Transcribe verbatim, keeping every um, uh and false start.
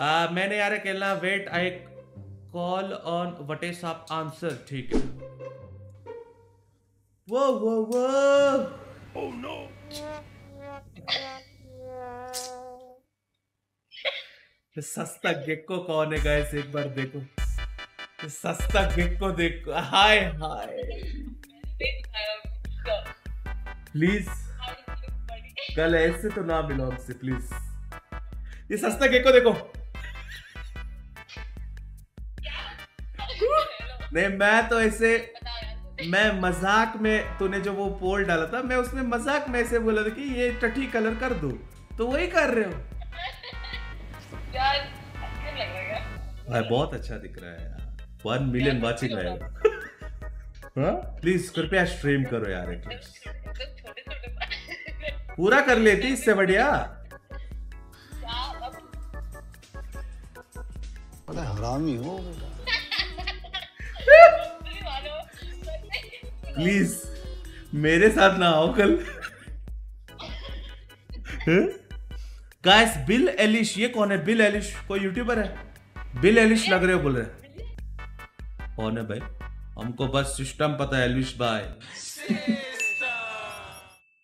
आ, मैंने यार कहना wait I call on what is up answer. ठीक है। वो वो वो ओह नो, सस्ता गेको कौन है गाइस, एक बार देखो सस्ता गेको देखो। हाय हाय प्लीज कल ऐसे तो ना बिलोंग से प्लीज। ये सस्ता गेको देखो। नहीं मैं तो ऐसे मैं मजाक में, तूने जो वो पोल डाला था मैं उसमें मजाक में ऐसे बोला था कि ये टटी कलर कर दो, तो वही कर रहे हो यार। अच्छा लग रहा है भाई, बहुत अच्छा दिख रहा है यार। वन मिलियन वाचिंग है। हां प्लीज कृपया स्ट्रीम करो यार, पूरा कर लेती इससे बढ़िया। बड़ा हरामी हो प्लीज मेरे साथ ना आओ कल। गाइस बिल एलिश, ये कौन है? बिल एलिश कोई यूट्यूबर है? बिल एलिश लग रहे हो बोल रहे, कौन है भाई? हमको बस सिस्टम पता है एलिश भाई।